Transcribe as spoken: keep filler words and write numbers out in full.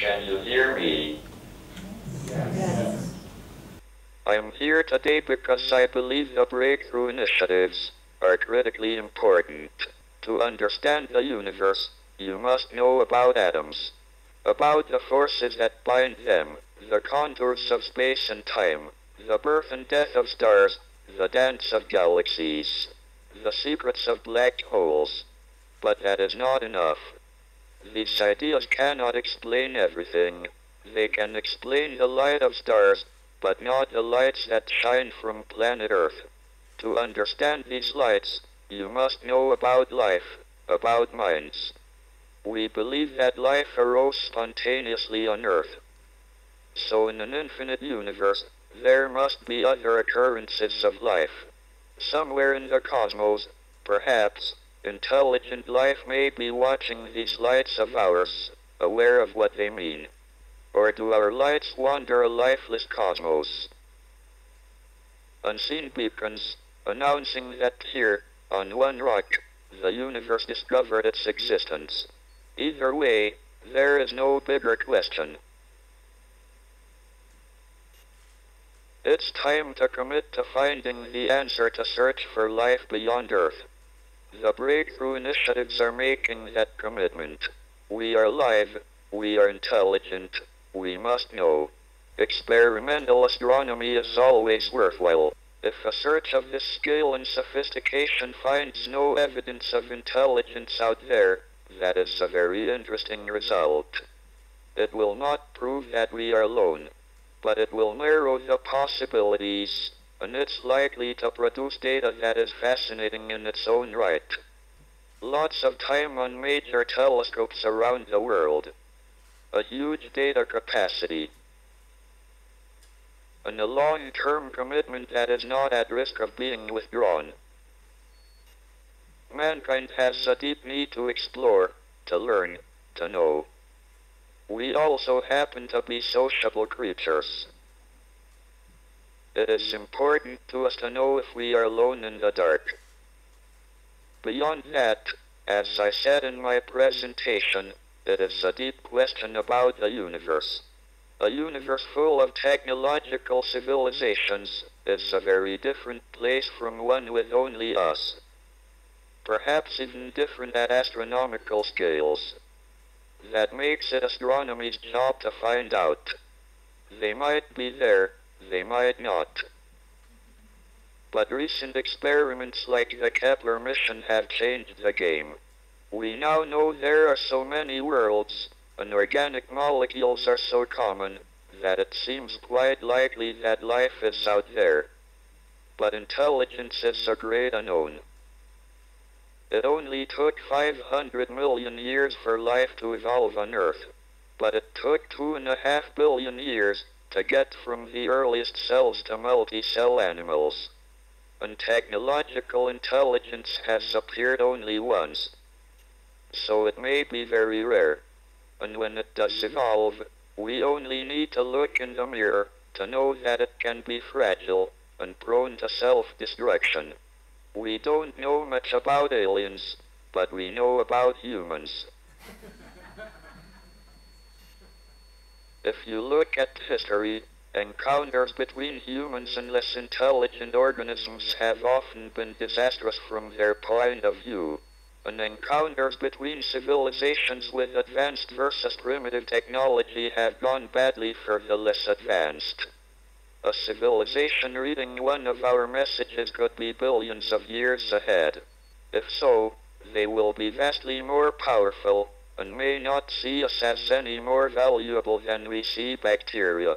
Can you hear me? Yes. Yes. I'm here today because I believe the breakthrough initiatives are critically important. To understand the universe, you must know about atoms, about the forces that bind them, the contours of space and time, the birth and death of stars, the dance of galaxies, the secrets of black holes. But that is not enough. These ideas cannot explain everything. They can explain the light of stars, but not the lights that shine from planet Earth. To understand these lights, you must know about life, about minds. We believe that life arose spontaneously on Earth. So in an infinite universe, there must be other occurrences of life. Somewhere in the cosmos, perhaps, intelligent life may be watching these lights of ours, aware of what they mean. Or do our lights wander a lifeless cosmos? Unseen beacons, announcing that here, on one rock, the universe discovered its existence. Either way, there is no bigger question. It's time to commit to finding the answer to search for life beyond Earth. The breakthrough initiatives are making that commitment. We are alive, we are intelligent, we must know. Experimental astronomy is always worthwhile. If a search of this scale and sophistication finds no evidence of intelligence out there, that is a very interesting result. It will not prove that we are alone, but it will narrow the possibilities, and it's likely to produce data that is fascinating in its own right. Lots of time on major telescopes around the world. A huge data capacity. And a long-term commitment that is not at risk of being withdrawn. Mankind has a deep need to explore, to learn, to know. We also happen to be sociable creatures. It is important to us to know if we are alone in the dark. Beyond that, as I said in my presentation, it is a deep question about the universe. A universe full of technological civilizations is a very different place from one with only us. Perhaps even different at astronomical scales. That makes it astronomy's job to find out. They might be there, they might not. But recent experiments like the Kepler mission have changed the game. We now know there are so many worlds, and organic molecules are so common that it seems quite likely that life is out there. But intelligence is a great unknown. It only took five hundred million years for life to evolve on Earth, but it took two and a half billion years to get from the earliest cells to multi-cell animals. And technological intelligence has appeared only once, so it may be very rare. And when it does evolve, we only need to look in the mirror to know that it can be fragile and prone to self-destruction. We don't know much about aliens, but we know about humans. If you look at history, encounters between humans and less intelligent organisms have often been disastrous from their point of view. And encounters between civilizations with advanced versus primitive technology have gone badly for the less advanced. A civilization reading one of our messages could be billions of years ahead. If so, they will be vastly more powerful, and may not see us as any more valuable than we see bacteria.